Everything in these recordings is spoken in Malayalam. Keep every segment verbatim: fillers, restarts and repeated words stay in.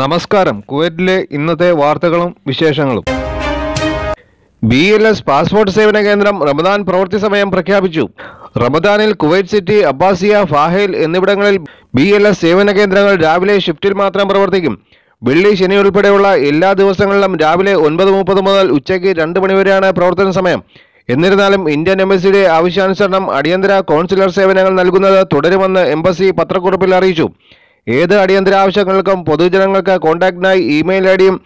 നമസ്കാരം. കുവൈറ്റിലെ ഇന്നത്തെ വാർത്തകളും വിശേഷങ്ങളും. ബി എൽ എസ് പാസ്പോർട്ട് സേവന കേന്ദ്രം റമദാൻ പ്രവൃത്തി സമയം പ്രഖ്യാപിച്ചു. റമദാനിൽ കുവൈറ്റ് സിറ്റി, അബ്ബാസിയ, ഫാഹേൽ എന്നിവിടങ്ങളിൽ ബി എൽ എസ് സേവന കേന്ദ്രങ്ങൾ രാവിലെ ഷിഫ്റ്റിൽ മാത്രം പ്രവർത്തിക്കും. വെള്ളി, ശനി ഉൾപ്പെടെയുള്ള എല്ലാ ദിവസങ്ങളിലും രാവിലെ ഒൻപത് മുപ്പത് മുതൽ ഉച്ചയ്ക്ക് രണ്ട് മണിവരെയാണ് പ്രവർത്തന സമയം. എന്നിരുന്നാലും ഇന്ത്യൻ എംബസിയുടെ ആവശ്യാനുസരണം അടിയന്തര കോൺസുലർ സേവനങ്ങൾ നൽകുന്നത് തുടരുമെന്ന് എംബസി പത്രക്കുറിപ്പിൽ അറിയിച്ചു. ഏത് അടിയന്തര ആവശ്യങ്ങൾക്കും പൊതുജനങ്ങൾക്ക് കോൺടാക്റ്റിനായി ഇമെയിൽ ഐ ഡിയും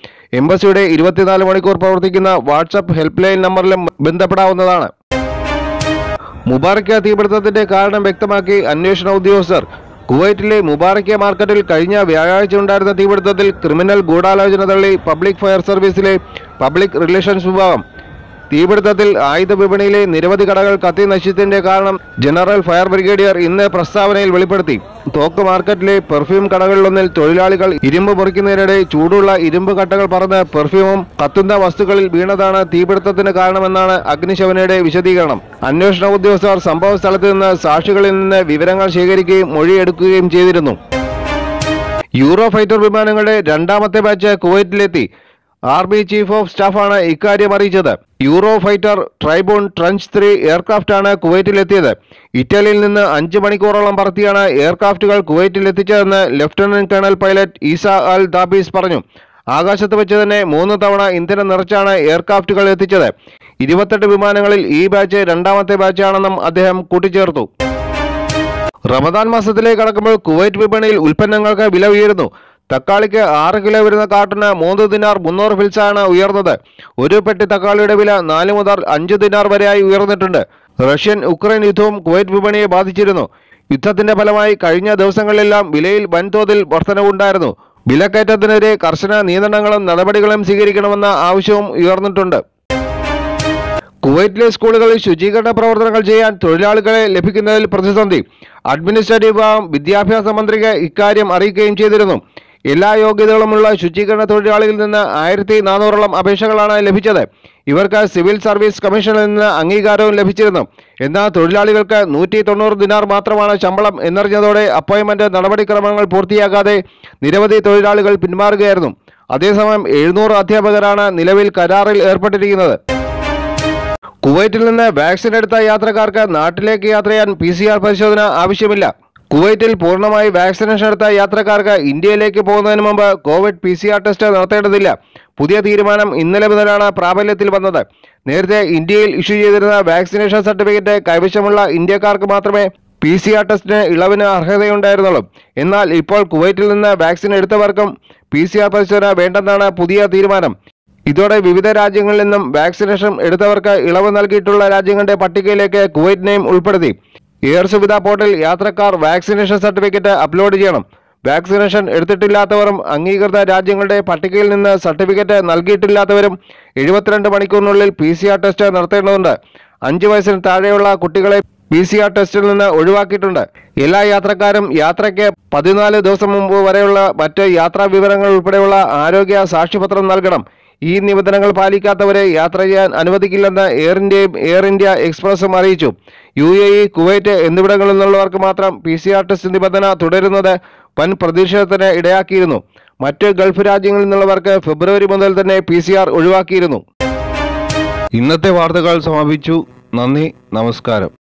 എംബസിയുടെ ഇരുപത്തിനാല് മണിക്കൂർ പ്രവർത്തിക്കുന്ന വാട്സാപ്പ് ഹെൽപ്പ് ലൈൻ നമ്പറിലും ബന്ധപ്പെടാവുന്നതാണ്. മുബാറക്ക തീപിടുത്തത്തിന്റെ കാരണം വ്യക്തമാക്കി അന്വേഷണ ഉദ്യോഗസ്ഥർ. കുവൈറ്റിലെ മുബാറക്ക മാർക്കറ്റിൽ കഴിഞ്ഞ വ്യാഴാഴ്ച ഉണ്ടായിരുന്ന തീപിടുത്തത്തിൽ ക്രിമിനൽ ഗൂഢാലോചന തള്ളി പബ്ലിക് ഫയർ സർവീസിലെ പബ്ലിക് റിലേഷൻസ് വിഭാഗം. തീപിടുത്തത്തിൽ ആയുധ വിപണിയിലെ നിരവധി കടകൾ കത്തി നശിച്ചതിന്റെ കാരണം ജനറൽ ഫയർ ബ്രിഗേഡിയർ ഇന്ന് പ്രസ്താവനയിൽ വെളിപ്പെടുത്തി. തോക്ക് മാർക്കറ്റിലെ പെർഫ്യൂം കടകളിലൊന്നിൽ തൊഴിലാളികൾ ഇരുമ്പ് മുറിക്കുന്നതിനിടെ ചൂടുള്ള ഇരുമ്പ് കട്ടകൾ പറന്ന് പെർഫ്യൂമും കത്തുന്ന വസ്തുക്കളിൽ വീണതാണ് തീപിടുത്തത്തിന് കാരണമെന്നാണ് അഗ്നിശമനയുടെ വിശദീകരണം. അന്വേഷണ ഉദ്യോഗസ്ഥർ സംഭവ സ്ഥലത്ത് നിന്ന് സാക്ഷികളിൽ നിന്ന് വിവരങ്ങൾ ശേഖരിക്കുകയും മൊഴിയെടുക്കുകയും ചെയ്തിരുന്നു. യൂറോ ഫൈറ്റർ വിമാനങ്ങളുടെ രണ്ടാമത്തെ ബാച്ച് കുവൈറ്റിലെത്തി. ആർമി ചീഫ് ഓഫ് സ്റ്റാഫാണ് ഇക്കാര്യം അറിയിച്ചത്. Eurofighter Typhoon tranche three എയർക്രാഫ്റ്റാണ് കുവൈറ്റിലെത്തിയത്. ഇറ്റലിയിൽ നിന്ന് അഞ്ച് മണിക്കൂറോളം പറത്തിയാണ് എയർക്രാഫ്റ്റുകൾ കുവൈറ്റിലെത്തിച്ചതെന്ന് lieutenant colonel pilot Isa Al Dabees പറഞ്ഞു. ആകാശത്ത് വെച്ച് തന്നെ മൂന്ന് തവണ ഇന്ധനം നിറച്ചാണ് എയർക്രാഫ്റ്റുകൾ എത്തിച്ചത്. ഇരുപത്തെട്ട് വിമാനങ്ങളിൽ ഈ ബാച്ച് രണ്ടാമത്തെ ബാച്ചാണെന്നും അദ്ദേഹം കൂട്ടിച്ചേർത്തു. റമദാൻ മാസത്തിലേക്ക് കടക്കുമ്പോൾ കുവൈറ്റ് വിപണിയിൽ ഉൽപ്പന്നങ്ങൾക്ക് വില ഉയരുന്നു. തക്കാളിക്ക് ആറ് കിലോ വരുന്ന കാർട്ടന് മൂന്ന് ദിനാർ മുന്നൂറ് ഫിൽസാണ് ഉയർന്നത്. ഒരു പെട്ടി തക്കാളിയുടെ വില നാല് മുതൽ അഞ്ച് ദിനാർ വരെയായി ഉയർന്നിട്ടുണ്ട്. റഷ്യൻ ഉക്രൈൻ യുദ്ധവും കുവൈറ്റ് വിപണിയെ ബാധിച്ചിരുന്നു. യുദ്ധത്തിന്റെ ഫലമായി കഴിഞ്ഞ ദിവസങ്ങളിലെല്ലാം വിലയിൽ വൻതോതിൽ വർധനവുണ്ടായിരുന്നു. വിലക്കയറ്റത്തിനെതിരെ കർശന നിയന്ത്രണങ്ങളും നടപടികളും സ്വീകരിക്കണമെന്ന ആവശ്യവും ഉയർന്നിട്ടുണ്ട്. കുവൈറ്റിലെ സ്കൂളുകളിൽ ശുചീകരണ പ്രവർത്തനങ്ങൾ ചെയ്യാൻ തൊഴിലാളികളെ ലഭിക്കുന്നതിൽ പ്രതിസന്ധി. അഡ്മിനിസ്ട്രേറ്റീവ് വിഭാഗം വിദ്യാഭ്യാസ മന്ത്രിക്ക് ഇക്കാര്യം അറിയിക്കുകയും ചെയ്തിരുന്നു. എല്ലാ യോഗ്യതകളുമുള്ള ശുചീകരണ തൊഴിലാളികളിൽ നിന്ന് ആയിരത്തി നാനൂറോളം അപേക്ഷകളാണ് ലഭിച്ചത്. ഇവർക്ക് സിവിൽ സർവീസ് കമ്മീഷനിൽ നിന്ന് അംഗീകാരവും ലഭിച്ചിരുന്നു. എന്നാൽ തൊഴിലാളികൾക്ക് നൂറ്റി തൊണ്ണൂറ് ദിനാർ മാത്രമാണ് ശമ്പളം എന്നറിഞ്ഞതോടെ അപ്പോയിൻമെന്റ് നടപടിക്രമങ്ങൾ പൂർത്തിയാക്കാതെ നിരവധി തൊഴിലാളികൾ പിന്മാറുകയായിരുന്നു. അതേസമയം എഴുന്നൂറ് അധ്യാപകരാണ് നിലവിൽ കരാറിൽ ഏർപ്പെട്ടിരിക്കുന്നത്. കുവൈറ്റിൽ നിന്ന് വാക്സിൻ എടുത്ത യാത്രക്കാർക്ക് നാട്ടിലേക്ക് യാത്ര ചെയ്യാൻ പി സി ആർ പരിശോധന ആവശ്യമില്ല. കുവൈറ്റിൽ പൂർണ്ണമായി വാക്സിനേഷൻ എടുത്ത യാത്രക്കാർക്ക് ഇന്ത്യയിലേക്ക് പോകുന്നതിന് മുമ്പ് Covid P C R test നടത്തേണ്ടതില്ല. പുതിയ തീരുമാനം ഇന്നലെ മുതലാണ് പ്രാബല്യത്തിൽ വന്നത്. നേരത്തെ ഇന്ത്യയിൽ ഇഷ്യൂ ചെയ്തിരുന്ന വാക്സിനേഷൻ സർട്ടിഫിക്കറ്റ് കൈവശമുള്ള ഇന്ത്യക്കാർക്ക് മാത്രമേ പി സി ആർ ടെസ്റ്റിന് ഇളവിന് അർഹതയുണ്ടായിരുന്നുള്ളൂ. എന്നാൽ ഇപ്പോൾ കുവൈറ്റിൽ നിന്ന് വാക്സിൻ എടുത്തവർക്കും പി സി ആർ പരിശോധന വേണ്ടെന്നാണ് പുതിയ തീരുമാനം. ഇതോടെ വിവിധ രാജ്യങ്ങളിൽ നിന്നും വാക്സിനേഷൻ എടുത്തവർക്ക് ഇളവ് നൽകിയിട്ടുള്ള രാജ്യങ്ങളുടെ പട്ടികയിലേക്ക് കുവൈറ്റിനെയും ഉൾപ്പെടുത്തി. എയർ സുവിധ പോർട്ടൽ യാത്രക്കാർ വാക്സിനേഷൻ സർട്ടിഫിക്കറ്റ് അപ്ലോഡ് ചെയ്യണം. വാക്സിനേഷൻ എടുത്തിട്ടില്ലാത്തവരും അംഗീകൃത രാജ്യങ്ങളുടെ പട്ടികയിൽ നിന്ന് സർട്ടിഫിക്കറ്റ് നൽകിയിട്ടില്ലാത്തവരും എഴുപത്തിരണ്ട് മണിക്കൂറിനുള്ളിൽ പി സി ആർ ടെസ്റ്റ് നടത്തേണ്ടതുണ്ട്. അഞ്ച് വയസ്സിന് താഴെയുള്ള കുട്ടികളെ പി സി ആർ ടെസ്റ്റിൽ നിന്ന് ഒഴിവാക്കിയിട്ടുണ്ട്. എല്ലാ യാത്രക്കാരും യാത്രയ്ക്ക് പതിനാല് ദിവസം മുമ്പ് വരെയുള്ള മറ്റ് യാത്രാ വിവരങ്ങൾ ഉൾപ്പെടെയുള്ള ആരോഗ്യ സാക്ഷ്യപത്രം നൽകണം. ഈ നിബന്ധനകൾ പാലിക്കാത്തവരെ യാത്ര ചെയ്യാൻ അനുവദിക്കില്ലെന്ന് എയർ ഇന്ത്യയും എയർ ഇന്ത്യ എക്സ്പ്രസും അറിയിച്ചു. യു എ ഇ, കുവൈറ്റ് എന്നിവിടങ്ങളിൽ നിന്നുള്ളവർക്ക് മാത്രം പി സി ആർ ടെസ്റ്റ് നിബന്ധന തുടരുന്നത് വൻ പ്രതിഷേധത്തിന് ഇടയാക്കിയിരുന്നു. മറ്റ് ഗൾഫ് രാജ്യങ്ങളിൽ നിന്നുള്ളവർക്ക് ഫെബ്രുവരി മുതൽ തന്നെ പി സി ആർ ഒഴിവാക്കിയിരുന്നു. ഇന്നത്തെ വാർത്തകൾ സമാപിച്ചു. നന്ദി, നമസ്കാരം.